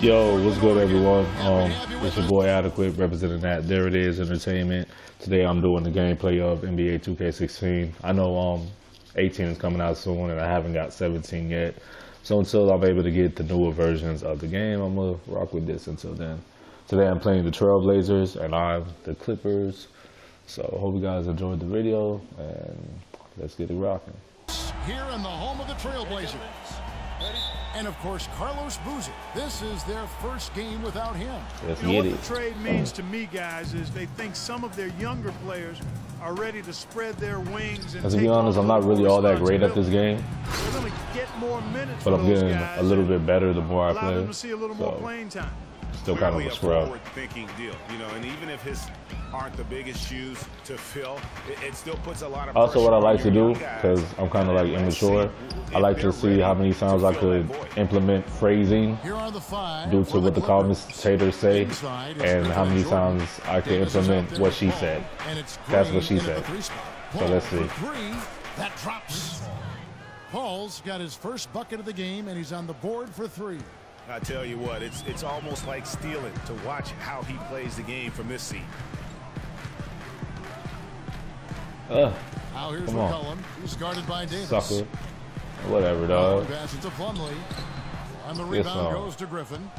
Yo, what's good, everyone? It's your boy AdeKwit representing that There It Is Entertainment. Today I'm doing the gameplay of NBA 2K16. I know 18 is coming out soon, and I haven't got 17 yet. So until I'm able to get the newer versions of the game, I'm gonna rock with this until then. Today I'm playing the Trailblazers, and I'm the Clippers. So hope you guys enjoyed the video, and let's get it rocking. Here in the home of the Trailblazers. And, of course, Carlos Boozer. This is their first game without him. What the trade means to me, guys, is they think some of their younger players are ready to spread their wings. And to be honest, I'm not really all that great at this game. Get more minutes, but I'm getting a little bit better the more I play. Them to see a little more playing time. Still kind of a scrub. Thinking deal, you know, and even if his aren't the biggest shoes to fill, it still puts a lot of also what I like to do, because I'm kind of like immature, I like to see how many times I could implement phrasing due to what the commentators say, and how many times I could implement what she said. That's what she said. So let's see. That drops. Paul's got his first bucket of the game, and he's on the board for three. I tell you what, it's almost like stealing to watch how he plays the game from this seat. Now here's McCollum, who's guarded by Davis. Sucker. Whatever, dog. Pass it to Plumlee. And the rebound goes to Griffin.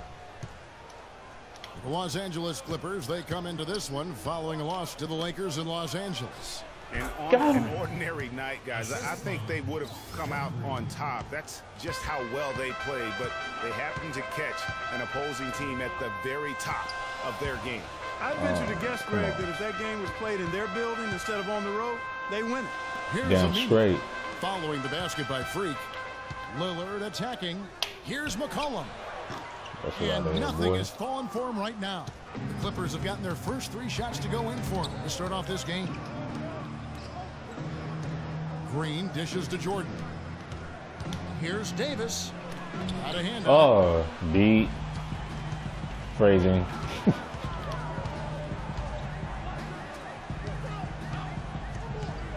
The Los Angeles Clippers, they come into this one following a loss to the Lakers in Los Angeles. And on an ordinary night, guys, I think they would have come out on top. That's just how well they played, but they happened to catch an opposing team at the very top of their game. I venture to guess, Greg, that if that game was played in their building instead of on the road, they win it. Here's Aminu straight. Following the basket by Freak. Lillard attacking. Here's McCollum. And nothing is falling for him right now. The Clippers have gotten their first three shots to go in for him to start off this game. Green dishes to Jordan. Here's Davis. Out of hand. Oh, beat. Phrasing.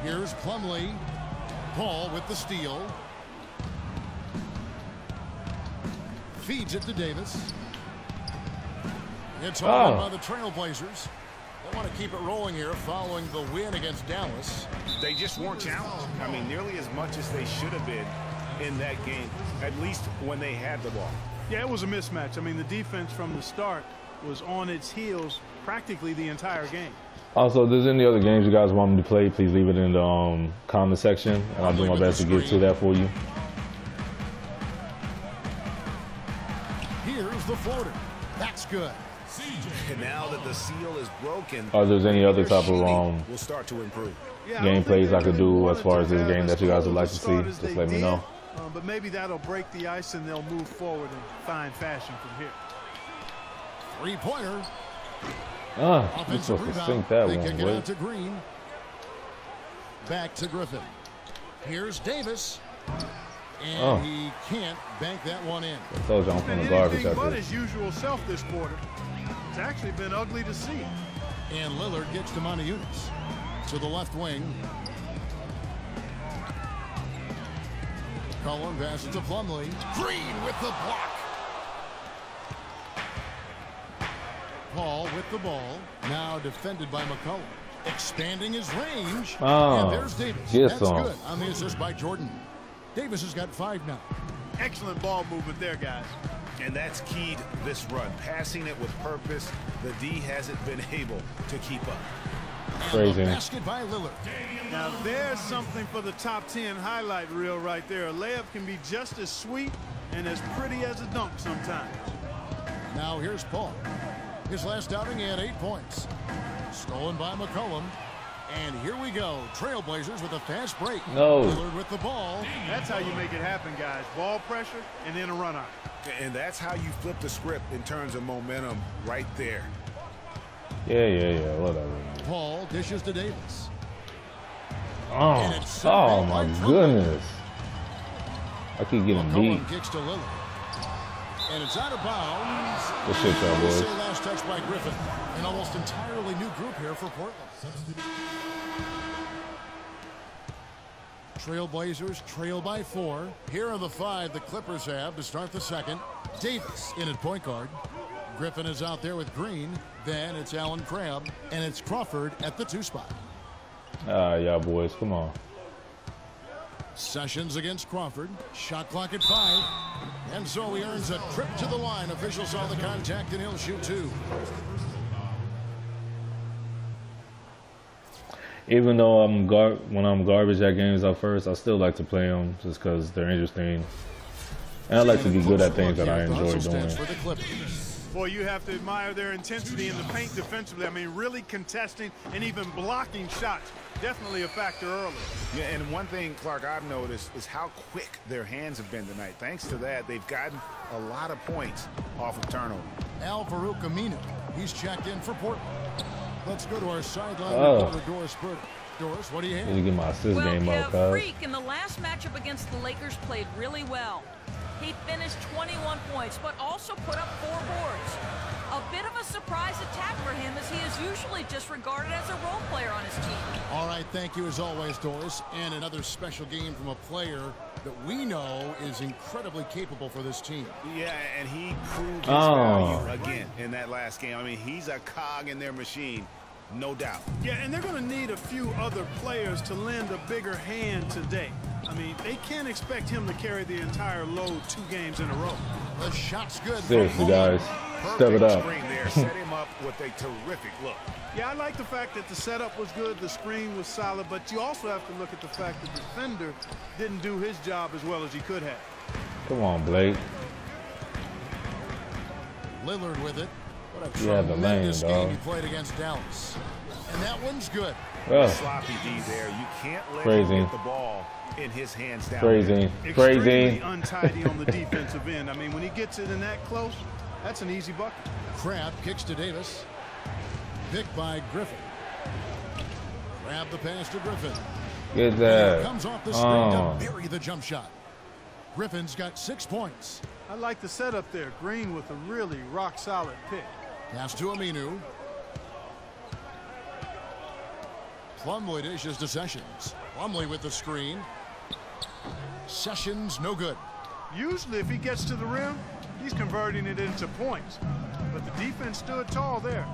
Here's Plumlee. Paul with the steal. Feeds it to Davis. It's held by the Trailblazers. They want to keep it rolling here following the win against Dallas. They just weren't challenged. I mean, nearly as much as they should have been in that game, at least when they had the ball. Yeah, it was a mismatch. I mean, the defense from the start was on its heels practically the entire game. Also, if there's any other games you guys want me to play, please leave it in the comment section, and I'll do my best to get to that for you. Here's the floater. That's good. And now that the seal is broken, or there's any other type of will start to improve. Gameplays I could do as far as this game that you guys would like to see, just let me know. But maybe that'll break the ice and they'll move forward in fine fashion from here. Three-pointer. I'm supposed to sink that one. Kick it out to Green. Back to Griffin. Here's Davis. And he can't bank that one in. I told you I'm from the garbage. But his usual self this quarter. It's actually been ugly to see. And Lillard gets to Monty Unis to the left wing. Cullen passes to Plumlee. Green with the block. Paul with the ball, now defended by McCollum. Expanding his range. And there's Davis. That's good on the assist by Jordan. Davis has got 5 now. Excellent ball movement there, guys. And that's keyed this run. Passing it with purpose. The D hasn't been able to keep up. Crazy. Basket by Lillard. Now there's something for the top 10 highlight reel right there. A layup can be just as sweet and as pretty as a dunk sometimes. Now here's Paul. His last outing, he had 8 points. Stolen by McCollum. And here we go. Trailblazers with a fast break. Lillard with the ball. That's how you make it happen, guys. Ball pressure and then a run out. And that's how you flip the script in terms of momentum right there. Yeah. Whatever. Paul dishes to Davis. Oh my goodness. I keep getting beat. Kicks to Lillard. And it's out of bounds. Good shit, y'all boys. Last touch by Griffin. An almost entirely new group here for Portland. Trailblazers trail by 4. Here are the 5 the Clippers have to start the second. Davis in at point guard. Griffin is out there with Green. Then it's Allen Crabbe, and it's Crawford at the 2 spot. Ah, yeah, boys, come on. Sessions against Crawford. Shot clock at 5. And so he earns a trip to the line. Officials saw the contact, and he'll shoot 2. Even though I'm garbage at games at first, I still like to play them just because they're interesting. And I like to be good at things that I enjoy doing. Boy, you have to admire their intensity in the paint defensively. I mean, really contesting and even blocking shots. Definitely a factor early. Yeah, and one thing, Clark, I've noticed is how quick their hands have been tonight. Thanks to that, they've gotten a lot of points off of turnover. Al-Farouq Aminu, he's checked in for Portland. Let's go to our sideline reporter, Doris. Doris, what do you have? You get my assist game out, Freak in the last matchup against the Lakers played really well. He finished 21 points, but also put up 4 boards. A bit of a surprise attack for him, as he is usually just regarded as a role player on his team. All right, thank you as always, Doris. And another special game from a player that we know is incredibly capable for this team. Yeah, and he proved his value again in that last game. I mean, he's a cog in their machine, no doubt. Yeah, and they're going to need a few other players to lend a bigger hand today. I mean, they can't expect him to carry the entire load 2 games in a row. The shot's good. Seriously, guys. Step it up. Set him up with a terrific look. Yeah, I like the fact that the setup was good, the screen was solid, but you also have to look at the fact that the defender didn't do his job as well as he could have. Come on, Blake. Lillard with it. What a tremendous game he played against Dallas. And that one's good. Sloppy D there. You can't let him get the ball in his hands down. Crazy. Untidy on the defensive end. I mean, when he gets it in that close, that's an easy bucket. Crabbe kicks to Davis. Picked by Griffin. Crabbe the pass to Griffin. Get that. Comes off the screen to bury the jump shot. Griffin's got 6 points. I like the setup there. Green with a really rock solid pick. Pass to Aminu. Plumlee dishes to Sessions. Plumlee with the screen. Sessions, no good. Usually if he gets to the rim, he's converting it into points. But the defense stood tall there.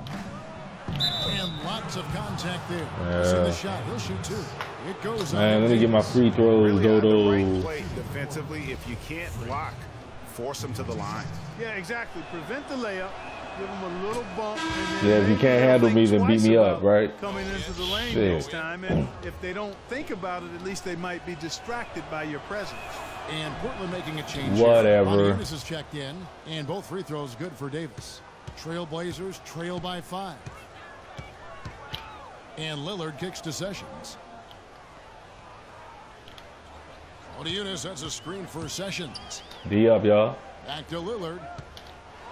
And lots of contact there. See the shot. He'll shoot 2. It goes. Man, let me get my free throws, Dodo. Defensively, if you can't block, force him to the line. Yeah, exactly. Prevent the layup. Give him a little bump. Yeah, if you can't handle me, then beat me up, right? Coming into the lane next time, and if they don't think about it, at least they might be distracted by your presence. And Portland making a change. Whatever. This is checked in, and both free throws good for Davis. Trailblazers trail by 5. And Lillard kicks to Sessions. Monty Unis, that's a screen for Sessions. D up, y'all. Back to Lillard.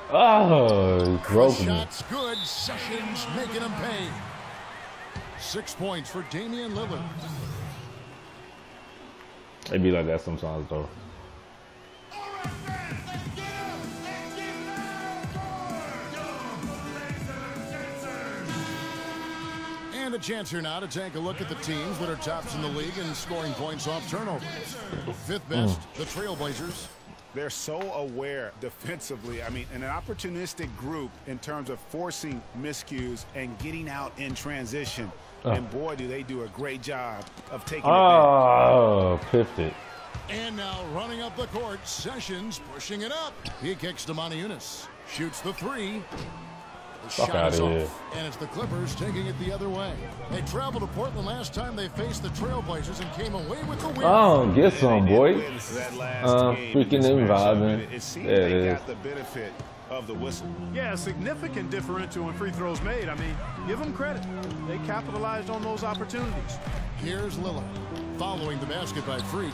Oh, broke me. Shots good. Sessions making him pay. 6 points for Damian Lillard. They be like that sometimes, though. And a chance here now to take a look at the teams that are tops in the league and scoring points off turnovers. 5th best, the Trailblazers. They're so aware defensively. I mean, an opportunistic group in terms of forcing miscues and getting out in transition. And boy, do they do a great job of taking advantage. Oh, piffed it. And now running up the court, Sessions pushing it up. He kicks to Monty Unis. Shoots the 3. The shot is off. And it's the Clippers taking it the other way. They traveled to Portland last time they faced the Trailblazers and came away with the win. Oh, get some, boy. Freaking vibing. It seems they got the benefit of the whistle. Yeah, a significant differential in free throws made. I mean, give them credit. They capitalized on those opportunities. Here's Lillard following the basket by Freak.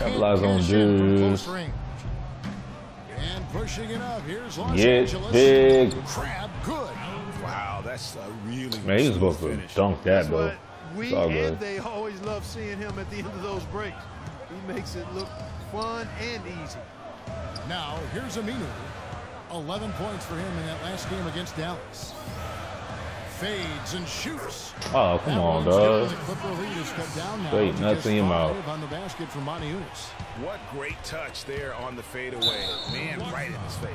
Capitalize on dudes. And pushing it up, here's Los Angeles. Big Crabbe, good. Wow, that's a really man. He's supposed to dunk that, though. We and they always love seeing him at the end of those breaks. He makes it look fun and easy. Now here's Aminu. 11 points for him in that last game against Dallas. fades and shoots. Oh, come on, dog. Wait, nothing out. What great touch there on the fadeaway. Man, right in his face.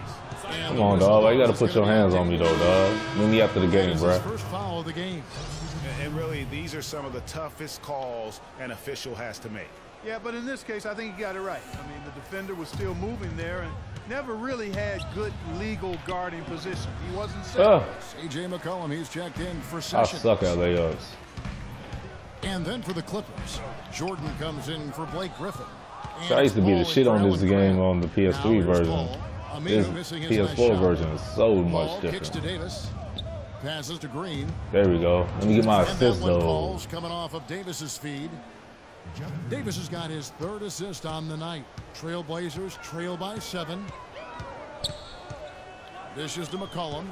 Come on, dog. Why you gotta put your hands on me, though, dog? Meet me after the game, bro. First foul of the game. And really, these are some of the toughest calls an official has to make. Yeah, but in this case, I think he got it right. I mean, the defender was still moving there and never really had good legal guarding position. He wasn't safe. CJ McCollum, he's checked in for Sessions. I suck at layups. And then for the Clippers, Jordan comes in for Blake Griffin. So I used to be the shit on this game on the PS3 version. This PS4 version is so much different. Kicks to Davis. Passes to Green. There we go. Let me get my assist, though. Ball's coming off of Davis's feed. Davis has got his third assist on the night. Trailblazers trail by 7. Dishes to McCollum.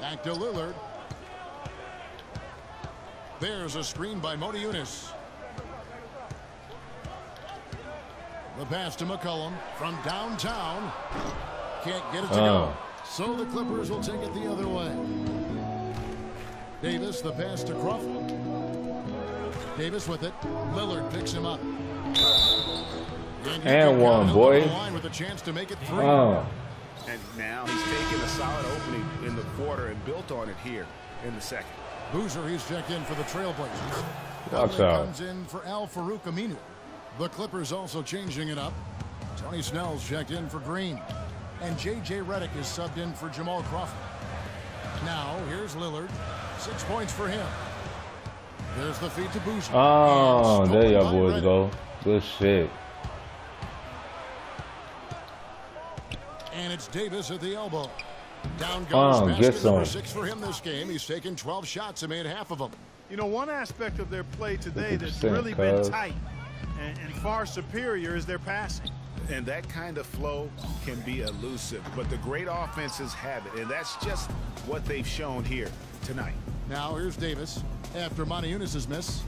Back to Lillard. There's a screen by Monty Unis. The pass to McCollum from downtown. Can't get it to go. So the Clippers will take it the other way. Davis, the pass to Crawford. Davis with it. Lillard picks him up. And one, boy. With a chance to make it through. And now he's taken a solid opening in the quarter and built on it here in the second. Boozer, he's checked in for the Trailblazers. Box out. Comes in for Al-Farouq Aminu. The Clippers also changing it up. Tony Snell's checked in for Green. And J.J. Redick is subbed in for Jamal Crawford. Now, here's Lillard. 6 points for him. There's the feed to Boozer. Oh, there y'all boys go. Good shit. And it's Davis at the elbow. Down goes basket number 6 for him this game. He's taken 12 shots and made half of them. You know, one aspect of their play today that's really been tight and far superior is their passing. And that kind of flow can be elusive, but the great offenses have it, and that's just what they've shown here tonight. Now here's Davis after Monty Unis's miss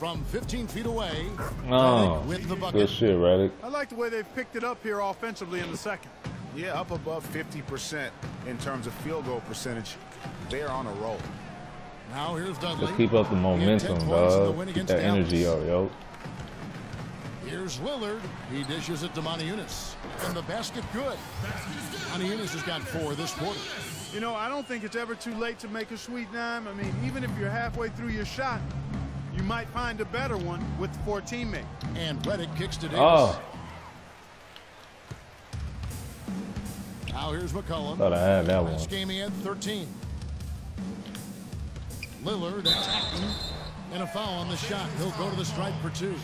from 15 feet away. Oh, with the bucket. Good shit, Redick. I like the way they've picked it up here offensively in the second. Yeah, up above 50% in terms of field goal percentage. They're on a roll. Now here's Dudley. Just keep up the momentum, dog. Keep that energy up, yo. Here's Lillard. He dishes it to Monty Unis. And the basket good. Monty Unis has got 4 this quarter. You know, I don't think it's ever too late to make a sweet dime. I mean, even if you're halfway through your shot, you might find a better one with 4 teammates. And Redick kicks to Davis. Now here's McCollum. Thought I had that one. Last game he had 13. Lillard attacking. And a foul on the shot. He'll go to the stripe for 2.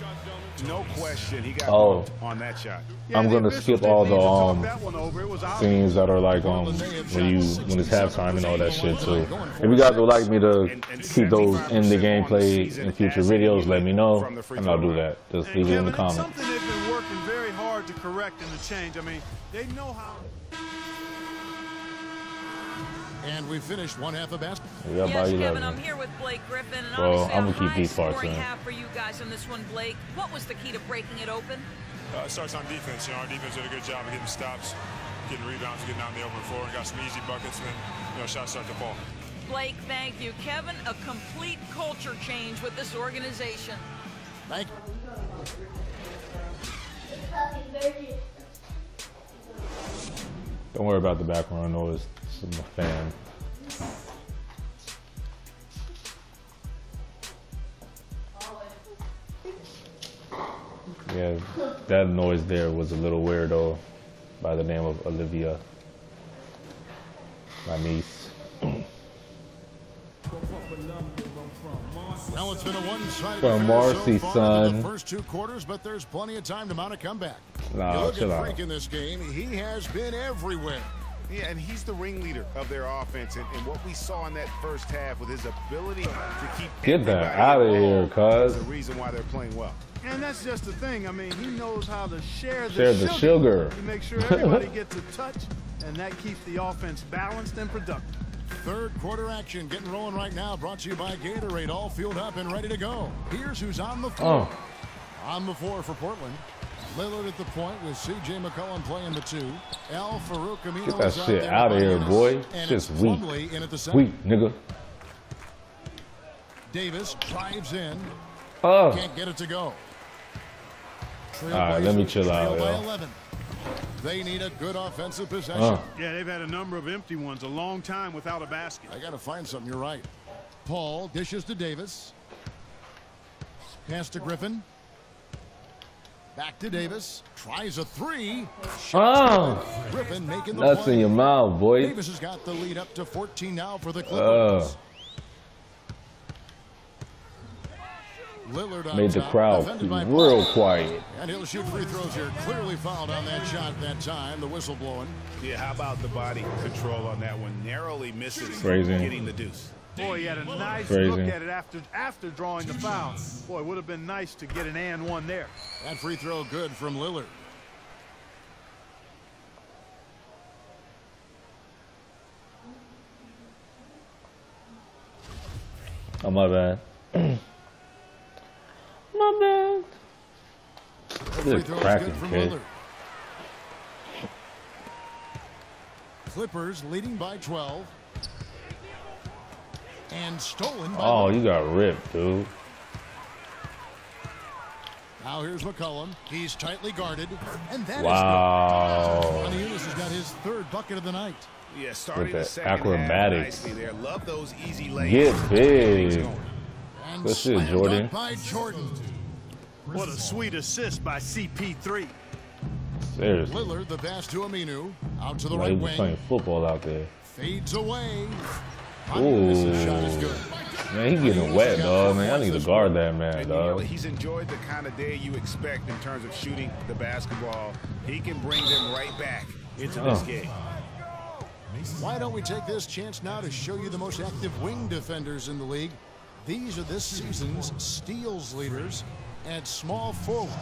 No question, he got on that shot. Yeah, I'm gonna skip all the scenes that are like when it's halftime and all that shit too. If you guys would like me to keep those in the gameplay in future videos, let me know, and I'll do that. Just leave it in the comments. Something they've been working very hard to correct and to change. I mean, they know how. And we finished one half of basketball. Yeah, Kevin, I'm here with Blake Griffin. And I'm gonna keep these parts in. Half for you guys on this one, Blake. What was the key to breaking it open? It starts on defense. You know, our defense did a good job of getting stops, getting rebounds, getting out in the open floor, and got some easy buckets. And then, you know, shots start to fall. Blake, thank you, Kevin. A complete culture change with this organization. Thank you. Don't worry about the background noise. I'm a fan. Yeah, that noise there was a little weirdo by the name of Olivia, my niece. Now it's been a one-sided affair Marcy, so far in the first 2 quarters, but there's plenty of time to mount a comeback. Look at Frank in this game. He has been everywhere. Yeah, and he's the ringleader of their offense, and what we saw in that first half with his ability to keep get that out of here, cuz the reason why they're playing well. And that's just the thing. I mean, he knows how to share the sugar to make sure everybody gets a touch, and that keeps the offense balanced and productive. Third quarter action getting rolling right now. Brought to you by Gatorade, all fueled up and ready to go. Here's who's on the floor. On the floor for Portland. Lillard at the point with C.J. McCollum playing the two. Al-Farouq Aminu. Get that shit out of here, boy. Just weak. Weak, nigga. Davis drives in. Oh. Can't get it to go. All right, let me chill out, yo. They need a good offensive possession. Yeah, they've had a number of empty ones, a long time without a basket. I got to find something, you're right. Paul dishes to Davis. Pass to Griffin. Back to Davis. Tries a three. Griffin making the nuts in your mouth, boy. Davis has got the lead up to 14 now for the Clippers. Lillard made the crowd real quiet. And he'll shoot free throws here. Clearly fouled on that shot that time. The whistle blowing. Yeah, how about the body control on that one? Narrowly misses getting the deuce. Boy, he had a nice look at it after drawing the foul. Boy, it would have been nice to get an and one there. That free throw good from Lillard. Oh, my bad. My bad. This cracking kid. Clippers leading by 12. And stolen by you got ripped, dude. Now here's McCollum. He's tightly guarded. And that is Monty Unis has got his third bucket of the night. Yeah, starting the second acrobatics. There. Love those easy lanes. Get big. This is Jordan. By Jordan. What a sweet assist by CP3. Seriously. Lillard, the pass to Aminu. Out to the right wing. Playing football out there. Fades away. Ooh, man, he's getting wet, dog. Man, I need to guard that man, dog. He's enjoyed the kind of day you expect in terms of shooting the basketball. He can bring them right back into this game. Why don't we take this chance now to show you the most active wing defenders in the league? These are this season's steals leaders at small forward.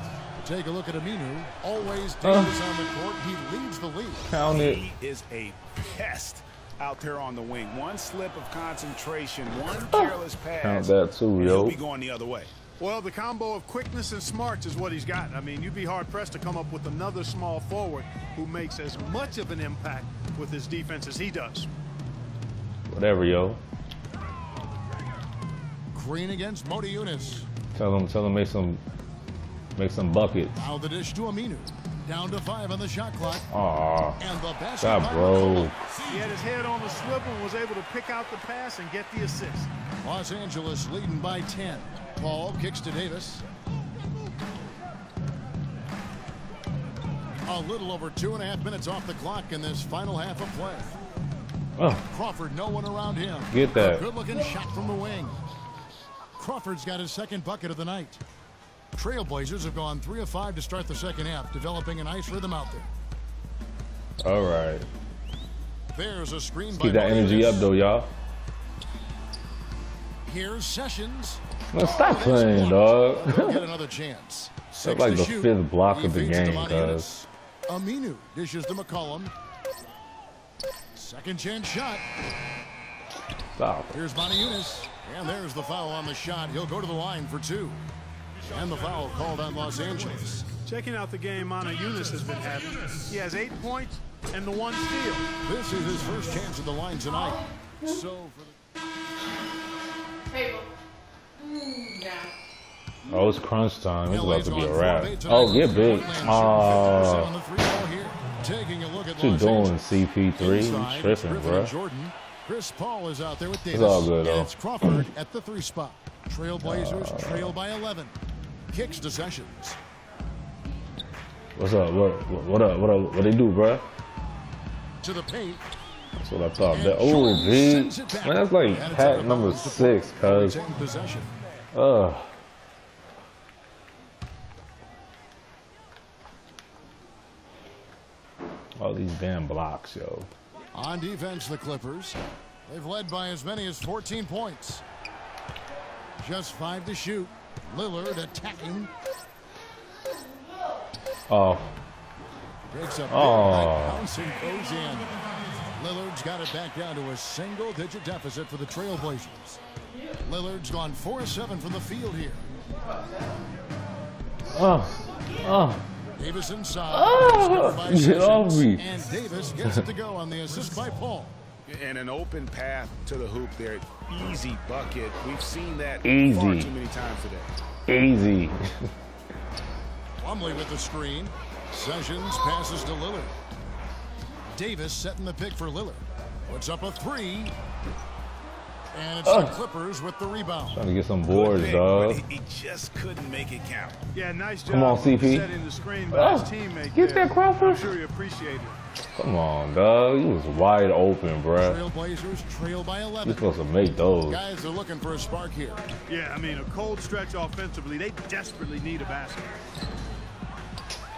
Take a look at Aminu. Always dangerous on the court. He leads the league. Count it. He is a pest out there on the wing. One slip of concentration, one careless pass. Count that too, yo. He'll be going the other way. Well, the combo of quickness and smarts is what he's got. I mean, you'd be hard-pressed to come up with another small forward who makes as much of an impact with his defense as he does. Whatever, yo. Green against Monty Unis. Tell him make some buckets. Now the dish to Aminu. Down to 5 on the shot clock. And the basket. Bro. He had his head on the swivel and was able to pick out the pass and get the assist. Los Angeles leading by 10. Paul kicks to Davis. A little over 2.5 minutes off the clock in this final half of play. Crawford, no one around him. Get that. Good-looking shot from the wing. Crawford's got his second bucket of the night. Trailblazers have gone 3 of 5 to start the second half, developing a nice rhythm out there. All right. There's a screen. Let's keep that energy up, though, y'all. Here's Sessions. Well, stop playing, dog. Get another chance. That's like the 5th block of the game, guys. Aminu dishes to McCollum. Second chance shot. Stop. Here's Monty Unis, and there's the foul on the shot. He'll go to the line for 2. And the foul called on Los Angeles. Checking out the game Monty Unis has been having. He has 8 points and the 1 steal. This is his first chance at the line tonight. So for it's crunch time. It's about to be a wrap. Oh, get big. What you doing, CP3? You tripping, bro. Chris Paul is out there with Davis. It's all good, though. It's Crawford at the 3 spot. Trailblazers trail by 11. Kicks to Sessions. What's up? What they do, bruh? To the paint. That's what I thought. That man, that's like hat number 6, cuz. All these damn blocks, yo. On defense, the Clippers. They've led by as many as 14 points. Just 5 to shoot. Lillard attacking. Breaks up. Bouncing goes in. Lillard's got it back down to a single-digit deficit for the Trailblazers. Lillard's gone 4-7 from the field here. Davis inside. Oh, lovely. And Davis gets it to go on the assist by Paul. And an open path to the hoop there. Easy bucket. We've seen that far too many times today. Easy. Plumlee with the screen. Sessions passes to Lillard. Davis setting the pick for Lillard. Puts up a three. And it's the Clippers with the rebound. Trying to get some boards, dog. He just couldn't make it count. Yeah, nice job. Come on, CP. Setting the screen by his teammate get there, Crawford. I'm sure he appreciated it. Come on, dog. He was wide open, bruh. Trailblazers trail by 11. You're supposed to make those. Guys are looking for a spark here. Yeah, I mean, a cold stretch offensively. They desperately need a basket.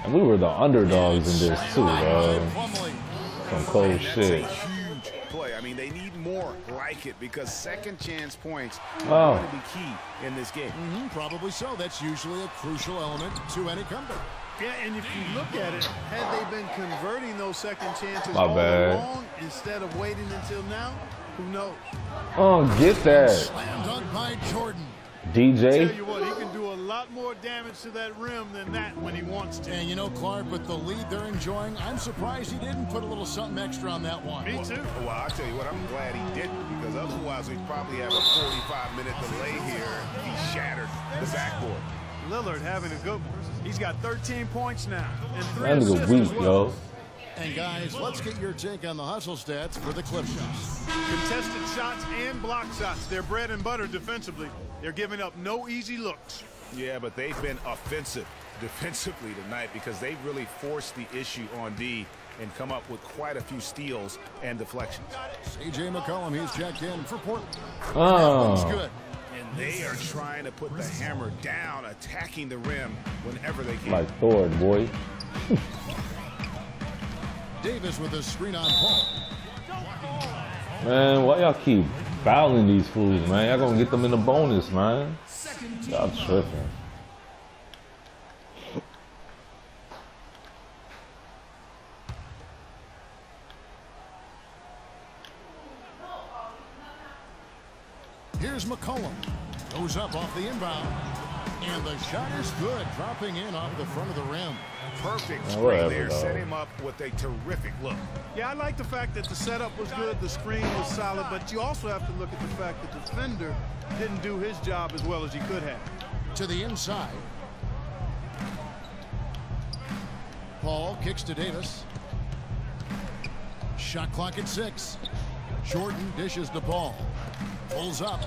And we were the underdogs in this, too, dog. Some cold shit. Play. I mean, they need more like it because second chance points are going to be key in this game. Probably so. That's usually a crucial element to any comeback. Yeah, and if you look at it, had they been converting those second chances all along instead of waiting until now, who knows? Oh, get that. Slam dunk by Jordan. DJ. I tell you what, he can do a lot more damage to that rim than that when he wants to. And you know, Clark, with the lead they're enjoying, I'm surprised he didn't put a little something extra on that one. Me too. Well, I tell you what, I'm glad he didn't, because otherwise we'd probably have a 45-minute delay here. He shattered the backboard. Lillard having a good one. He's got 13 points now and 3 assists. Week, yo. And guys, let's get your take on the hustle stats for the clip shots. Contested shots and block shots. They're bread and butter defensively. They're giving up no easy looks. Yeah, but they've been offensive defensively tonight because they've really forced the issue on D and come up with quite a few steals and deflections. A.J. McCollum, he's checked in for Portland. Oh. That one's good. And they are trying to put the hammer down, attacking the rim whenever they can. Like Thor, boy. Davis with a screen on Paul. Man, why y'all keep fouling these fools, man? Y'all gonna get them in the bonus, man. Y'all tripping. Here's McCollum. Goes up off the inbound. And the shot is good, dropping in off the front of the rim. Perfect screen there, set him up with a terrific look. Yeah, I like the fact that the setup was good, the screen was solid, but you also have to look at the fact that the defender didn't do his job as well as he could have. To the inside. Paul kicks to Davis. Shot clock at 6. Jordan dishes to Paul. Pulls up.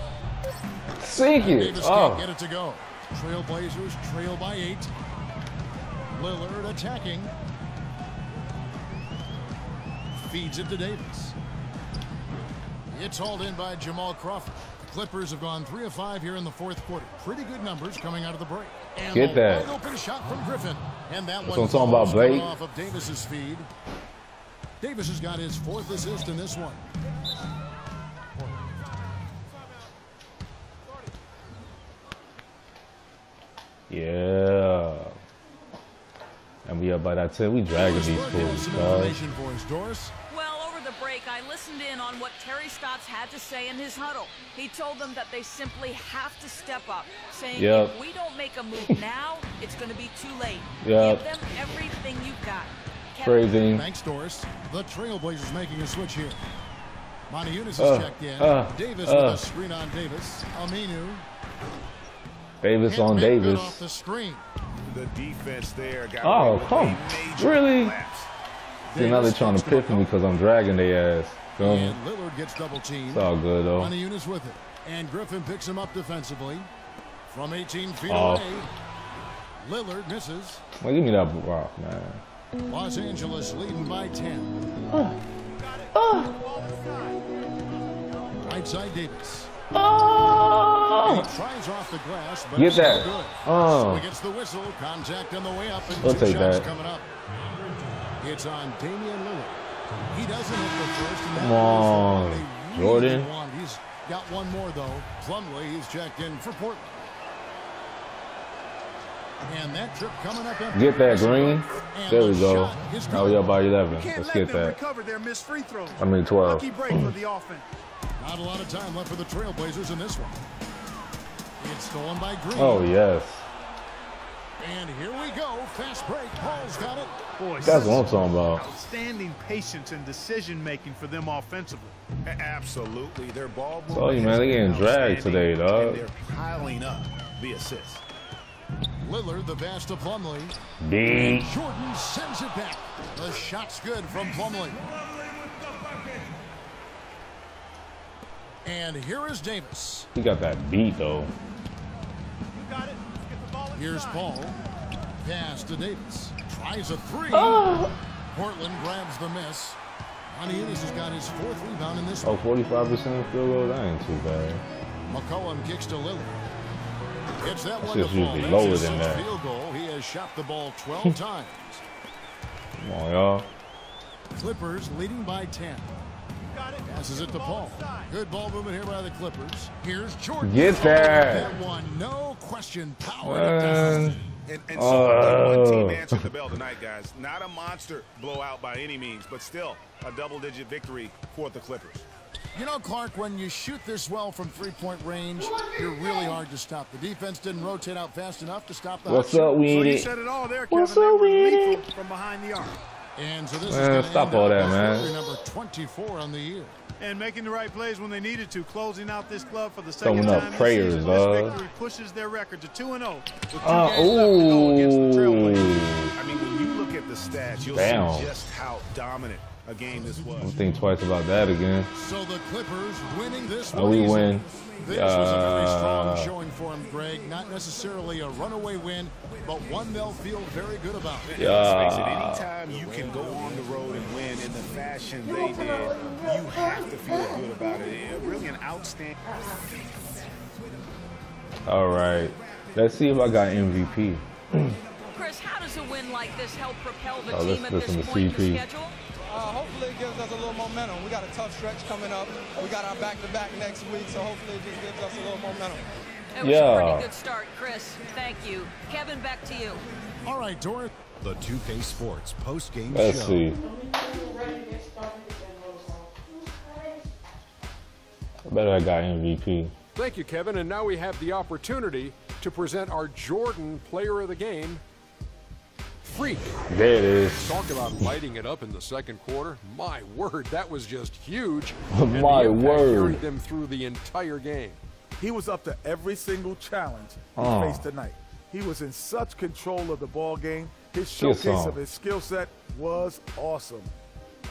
Sink it. Davis can't get it to go. Trailblazers trail by 8. Lillard attacking. Feeds it to Davis. It's hauled in by Jamal Crawford. The Clippers have gone 3 of 5 here in the fourth quarter. Pretty good numbers coming out of the break. And get that. Wide open shot from Griffin. And that one falls off of Davis's feed. Davis has got his 4th assist in this one. Yeah. And we up by that 10. We dragging these fools, Doris. Well, over the break, I listened in on what Terry Stotts had to say in his huddle. He told them that they simply have to step up, saying if we don't make a move now, it's going to be too late. Give them everything you've got. Crazy. Thanks, Doris. The Trailblazers making a switch here. Monty Unis has checked in. Davis with a screen on Davis. Aminu. Davis on Davis. Off the screen. The defense there got really? See, now they're trying to piff me because I'm dragging their ass. And Lillard gets double teamed. It's all good, though. Monty Unis with it. And Griffin picks him up defensively. From 18 feet away, Lillard misses. Well, give me that block, man. Los Angeles leading by 10. Right side Davis. He tries off the glass, but get that. So gets the whistle, contact on the way up, and two shots coming up. It's on Damian Lillard. He doesn't hit the first. Come on, Jordan. He's got one more, though. Plumlee, he's checked in for Portland. And that trip coming up. Get that, Green. There we go. Now we up by 11. Let's get that. I mean 12. Not a lot of time left for the Trailblazers in this one. It's stolen by Green. Oh, yes. And here we go. Fast break. Paul's got it. Boy, that's what I'm talking about. Outstanding patience and decision making for them offensively. Absolutely. Their ball. Oh, man, they're getting dragged today, dog. They're piling up the assist. Lillard, the pass to Plumlee. Dang. Jordan sends it back. The shot's good from Plumlee. And here is Davis. He got that beat though. Here's Paul. Pass to Davis. Tries a three. Oh. Portland grabs the miss. Monty Unis has got his fourth rebound in this. Oh, 45% field goal. That ain't too bad. McCollum kicks to Lillard. Gets that one to Paul. Lower than that. Field goal. He has shot the ball 12 times. Come on, y'all. Clippers leading by 10. Passes it to Paul. Good ball movement here by the Clippers. Here's Jordan. Get that. That one, no question. Power. And so one team answered the bell tonight, guys. Not a monster blowout by any means, but still a double-digit victory for the Clippers. You know, Clark, when you shoot this well from three-point range, you're really hard to stop. The defense didn't rotate out fast enough to stop the. What's up, Weedy? So what's up, Weedy? From behind the arc. And so this is stop all that, man. Number 24 on the year. And making the right plays when they needed to, closing out this club for the second time. Prayers, this victory pushes their record to 2-0. Ooh. I mean, when you look at the stats, you'll see just how dominant a game this was. Don't think twice about that again. So the Clippers winning this one. Oh, we win. This was a very strong showing for him, Greg. Not necessarily a runaway win, but one they'll feel very good about. Yeah. Anytime you can go on the road and win in the fashion they did, you have to feel good about it. Yeah, really an outstanding. All right. Let's see if I got MVP. Chris, how does a win like this help propel the team at this point in the schedule? Hopefully it gives us a little momentum. We got a tough stretch coming up. We got our back-to-back next week, so hopefully it just gives us a little momentum. That was a pretty good start, Chris. Thank you. Kevin, back to you. All right, Doris. The 2K Sports post-game show. Let's see. I bet I got MVP. Thank you, Kevin. And now we have the opportunity to present our Jordan Player of the Game. Freak. There it is. Talk about lighting it up in the second quarter. My word, that was just huge. My word. Carried them through the entire game. He was up to every single challenge he faced tonight. He was in such control of the ball game. His showcase of his skill set was awesome.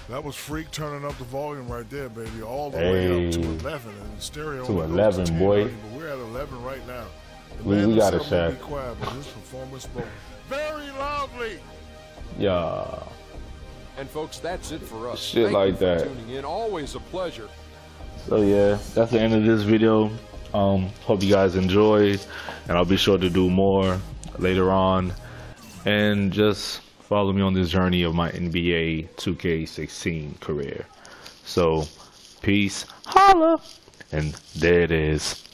That was Freak turning up the volume right there, baby. All the way up to 11 in the stereo. To 11, boy. But we're at 11 right now. We got a shot. His performance spoke very loudly. Yeah. And folks, that's it for us. Shit like that. Tuning in, always a pleasure. So yeah, that's the end of this video. Hope you guys enjoyed, and I'll be sure to do more later on. And just follow me on this journey of my NBA 2K16 career. So peace, holla, and there it is.